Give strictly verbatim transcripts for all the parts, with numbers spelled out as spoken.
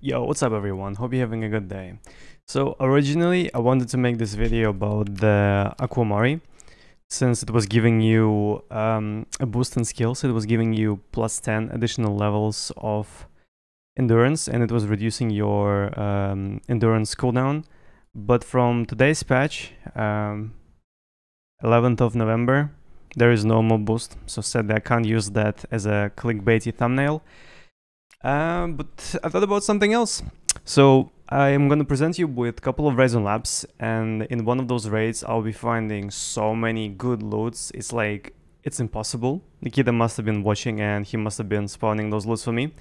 Yo, what's up everyone, hope you're having a good day. So originally I wanted to make this video about the Aquamari, since it was giving you um, a boost in skills, it was giving you plus ten additional levels of endurance and it was reducing your um, endurance cooldown. But from today's patch, um, eleventh of November, there is no more boost, so sadly I can't use that as a clickbaity thumbnail. Uh, but I thought about something else. So I am going to present you with a couple of raids on Labs, and in one of those raids I'll be finding so many good loots, it's like, it's impossible. Nikita must have been watching and he must have been spawning those loots for me.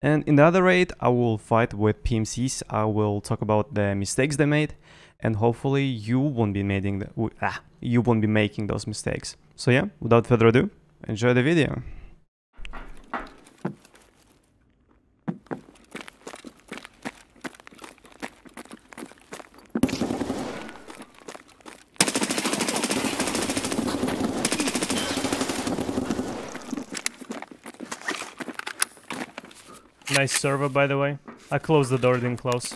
And in the other raid I will fight with P M Cs, I will talk about the mistakes they made, and hopefully you won't be making, the, ah, you won't be making those mistakes. So yeah, without further ado, enjoy the video. Nice server, by the way. I closed the door, didn't close.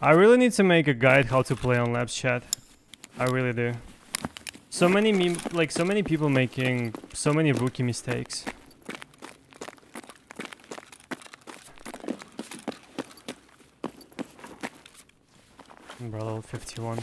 I really need to make a guide how to play on Labs, chat. I really do. So many meme, like so many people making so many rookie mistakes. Umbrella fifty-one.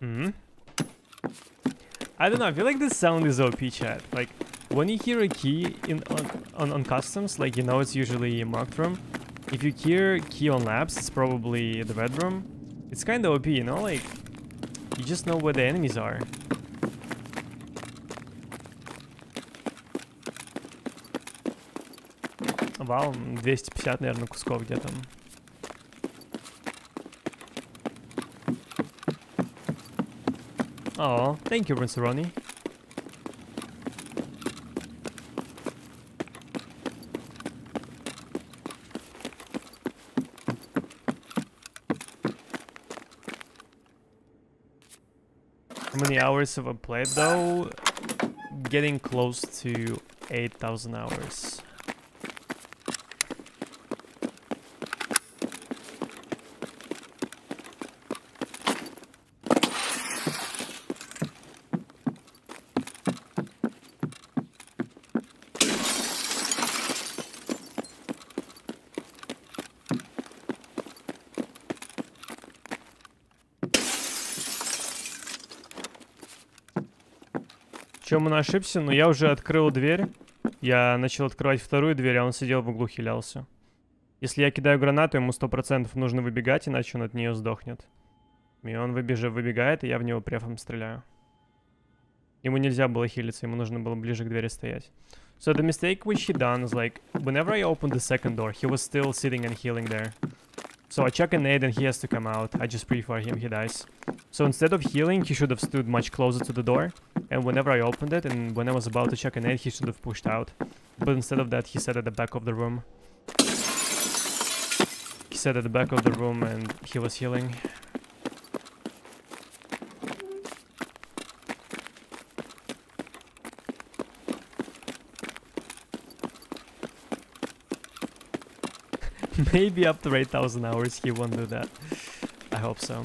Mm-hmm. I don't know, I feel like this sound is O P, chat. Like, when you hear a key in on, on, on customs, like, you know it's usually marked room. If you hear key on Labs, it's probably the red room. It's kind of O P, you know, like, you just know where the enemies are. Вау, двести пятьдесят, наверное, кусков где-то. Oh, thank you, Rinceroni. How many hours have I played though? Getting close to eight thousand hours. Чем он ошибся? Но я уже открыл дверь. Я начал открывать вторую дверь, а он сидел в углу, хилялся. Если я кидаю гранату, ему сто процентов нужно выбегать, иначе он от нее сдохнет. И он выбежит, выбегает, и я в него префом стреляю. Ему нельзя было хилиться, ему нужно было ближе к двери стоять. So the mistake which he done is like, whenever I opened the second door, he was still sitting and healing there. So I check a nade and he has to come out. I just pre-fire him, he dies. So instead of healing, he should have stood much closer to the door. And whenever I opened it and when I was about to check a nade, he should have pushed out. But instead of that, he sat at the back of the room. He sat at the back of the room and he was healing. Maybe up to eight thousand hours he won't do that. I hope so.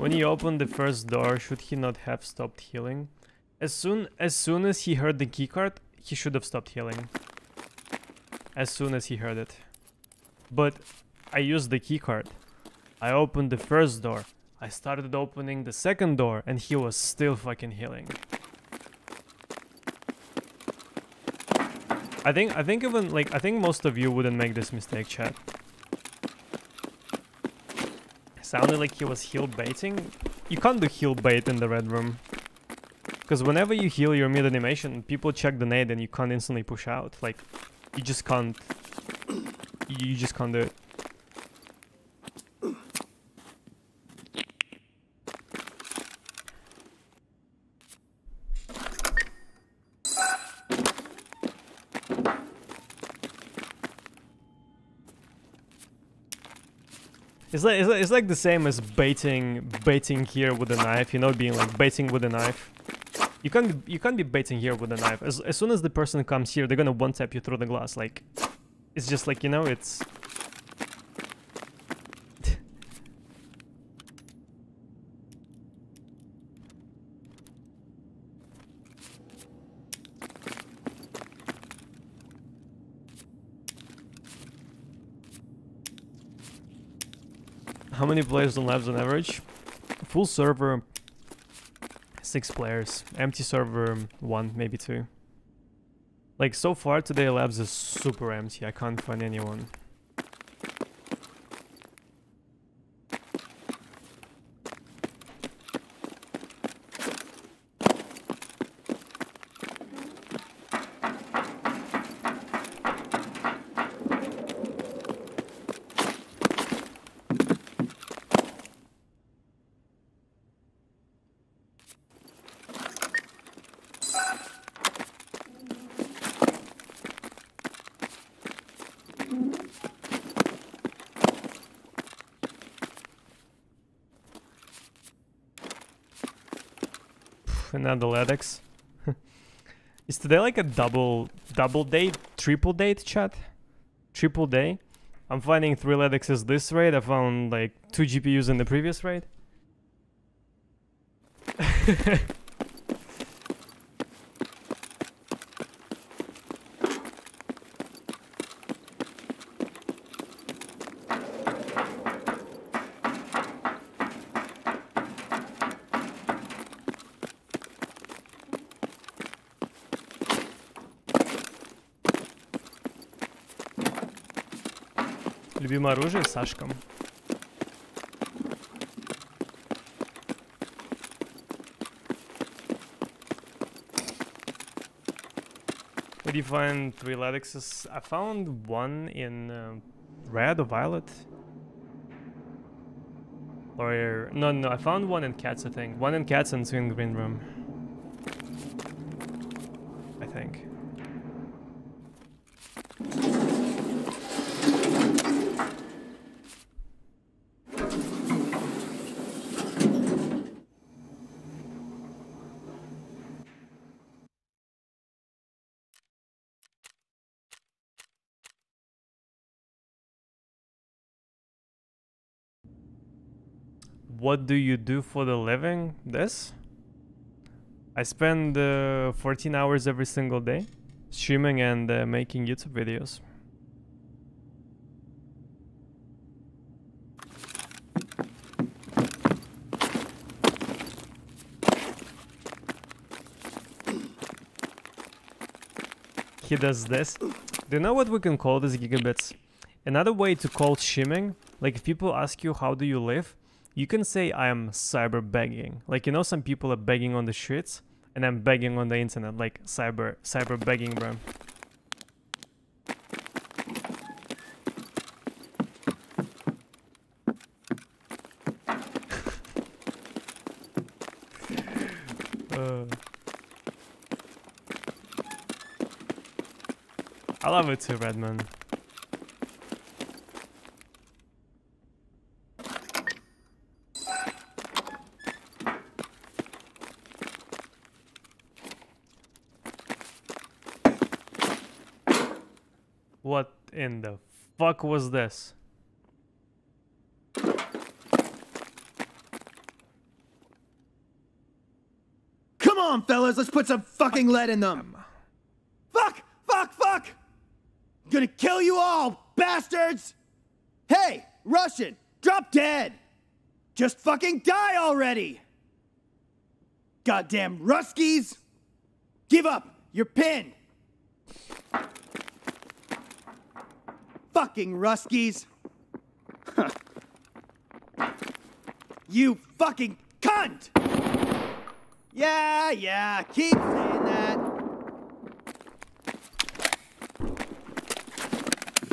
When he opened the first door, should he not have stopped healing? As soon as soon as he heard the keycard, he should have stopped healing. As soon as he heard it. But I used the keycard. I opened the first door. I started opening the second door and he was still fucking healing. I think I think even like I think most of you wouldn't make this mistake, chat. Sounded like he was heal baiting. You can't do heal bait in the red room. Because whenever you heal your mid animation, people check the nade and you can't instantly push out. Like you just can't you just can't do it. It's like, it's like it's like the same as baiting baiting here with a knife, you know, being like baiting with a knife. You can't you can't be baiting here with a knife. As as soon as the person comes here, they're gonna one tap you through the glass. Like, it's just like, you know, it's. How many players on Labs on average? Full server, six players. Empty server, one, maybe two. Like, so far today, Labs is super empty. I can't find anyone. Another L E D X. Is today like a double double date, triple date, chat? Triple day? I'm finding three L E D Xs this raid. I found like two G P Us in the previous raid. Любимое оружие Сашка. Did you find three L E D Xs? I found one in uh, red or violet. Or no, no, I found one in cats. I think one in cats and two in green room. I think. What do you do for the living? This? I spend uh, fourteen hours every single day streaming and uh, making YouTube videos. He does this. Do you know what we can call this, gigabits? Another way to call streaming, like if people ask you how do you live, you can say I am cyber begging. Like, you know, some people are begging on the streets and I'm begging on the internet, like cyber cyber begging, bro. uh. I love it too, Redmond. What in the fuck was this? on, fellas, let's put some fucking lead in them. Fuck, fuck, fuck! I'm gonna kill you all, bastards! Hey, Russian, drop dead! Just fucking die already! Goddamn Ruskies! Give up! You're pinned! Fucking Ruskies! You fucking cunt! Yeah, yeah, keep saying that!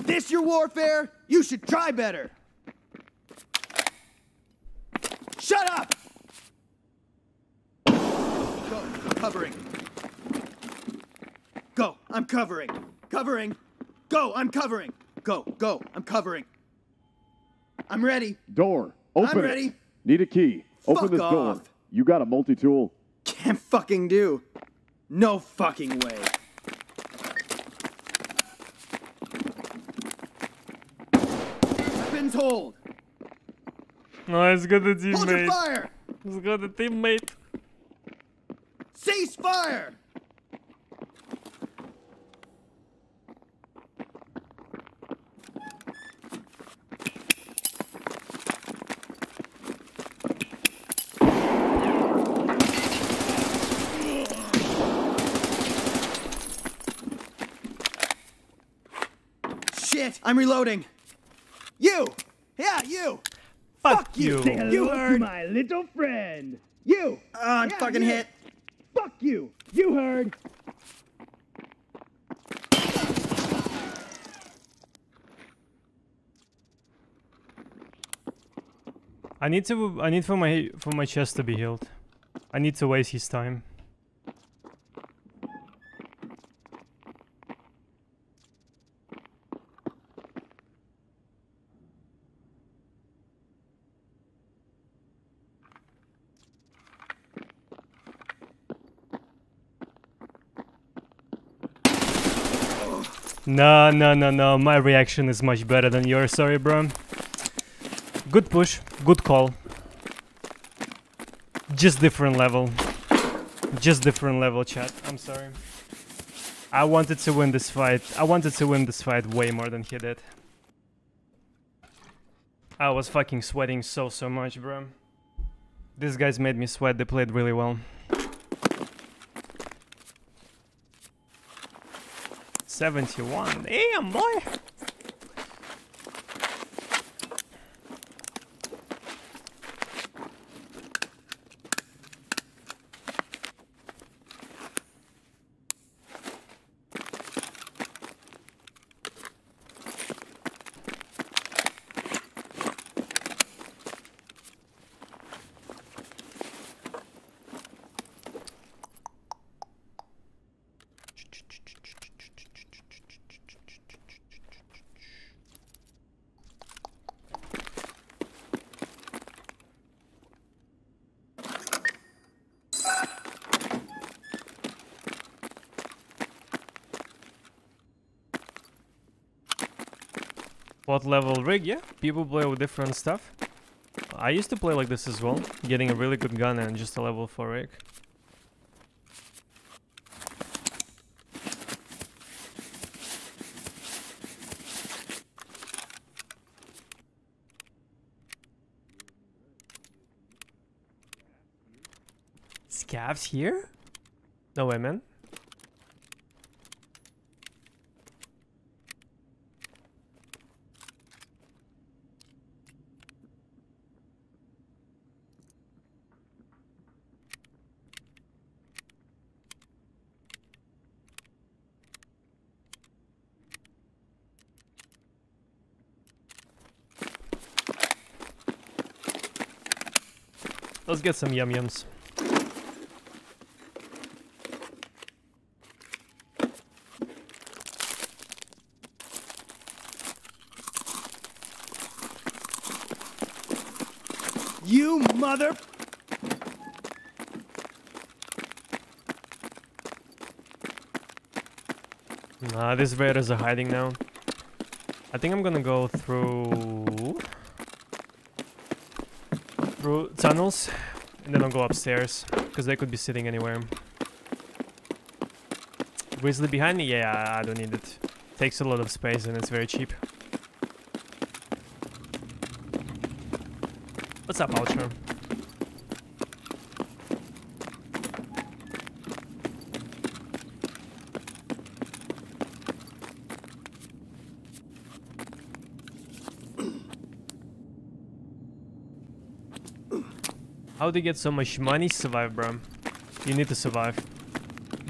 This your warfare? You should try better! Shut up! Go, covering. Go, I'm covering. Covering. Go, I'm covering. Go, go, I'm covering. I'm ready. Door, open. I'm ready. It. Need a key. Fuck open this off. Door. You got a multi-tool? Can't fucking do. No fucking way. Weapons hold. Oh, he's got a teammate. Hold your fire! He's got a teammate. Cease fire! Shit, I'm reloading. You! Yeah, you! Fuck, Fuck you! Say hello to my little friend! You! Uh, I'm yeah, fucking you. hit. Fuck you! You heard! I need to. I need for my for my chest to be healed. I need to waste his time. No, no, no, no, my reaction is much better than yours, sorry, bro. Good push, good call. Just different level. Just different level, chat, I'm sorry. I wanted to win this fight. I wanted to win this fight way more than he did. I was fucking sweating so, so much, bro. These guys made me sweat, they played really well. seventy-one. Damn, boy! What level rig, yeah, people play with different stuff. I used to play like this as well, getting a really good gun and just a level four rig. Scavs here? No way, man. Let's get some yum-yums. You mother... Nah, these raiders are hiding now. I think I'm gonna go through... Through tunnels, and then I'll go upstairs because they could be sitting anywhere. Weasley behind me? Yeah, I don't need it. Takes a lot of space and it's very cheap. What's up, Ultra? How do you get so much money? Survive, bro. You need to survive.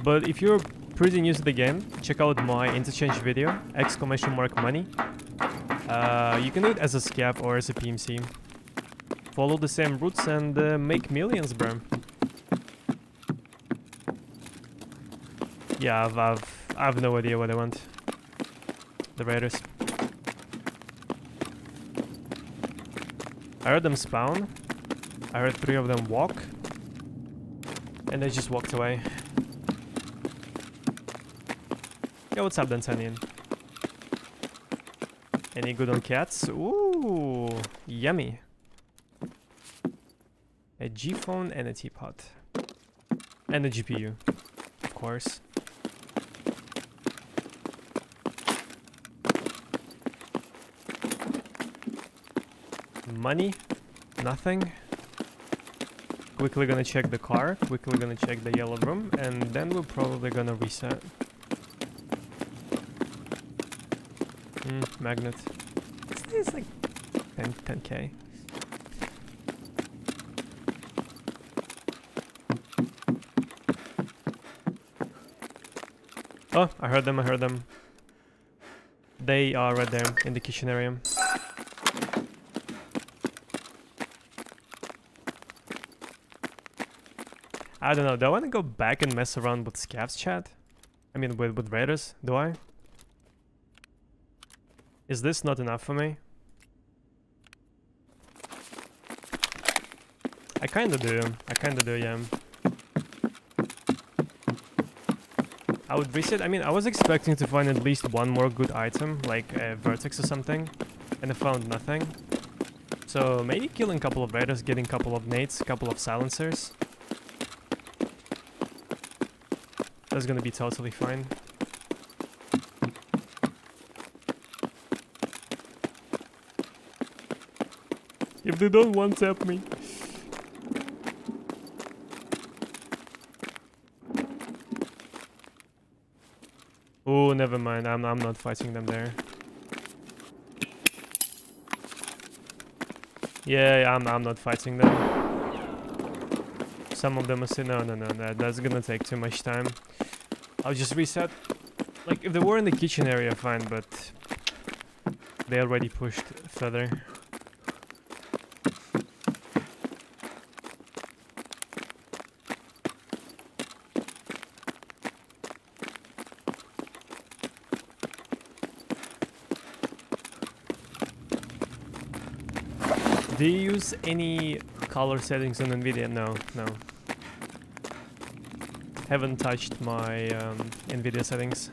But if you're pretty new to the game, check out my interchange video, exclamation mark money. Uh, you can do it as a scab or as a P M C. Follow the same routes and uh, make millions, bro. Yeah, I've, I've, I've no idea what I want. The raiders. I heard them spawn. I heard three of them walk, and they just walked away. Yo, what's up, Dantanian? Any good on cats? Ooh, yummy. A G-Phone and a teapot. And a G P U, of course. Money? Nothing. Quickly gonna check the car, quickly gonna check the yellow room, and then we're probably gonna reset. Mm, magnet. It's, it's like ten, ten K. Oh, I heard them, I heard them. They are right there in the kitchen area. I don't know, do I want to go back and mess around with scavs chat? I mean, with, with raiders, do I? Is this not enough for me? I kinda do, I kinda do, yeah. I would reset, I mean, I was expecting to find at least one more good item, like a Vertex or something, and I found nothing. So maybe killing a couple of raiders, getting a couple of nades, a couple of silencers. That's gonna be totally fine. If they don't one tap me. Oh, never mind. I'm I'm not fighting them there. Yeah, yeah I'm I'm not fighting them. Some of them are saying no, no, no, that that's gonna take too much time. I'll just reset. Like, if they were in the kitchen area, fine, but they already pushed further. Do you use any color settings on NVIDIA? No, no. Haven't touched my um, NVIDIA settings.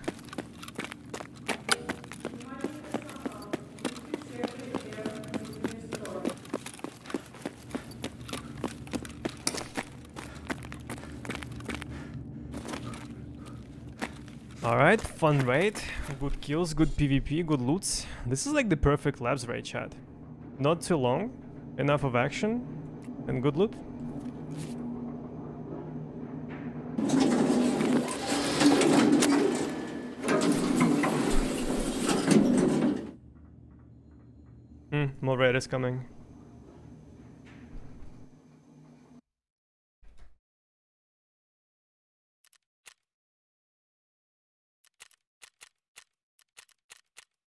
Alright, fun raid. Good kills, good PvP, good loots. This is like the perfect Labs raid, chat. Not too long, enough of action, and good loot. More raiders coming.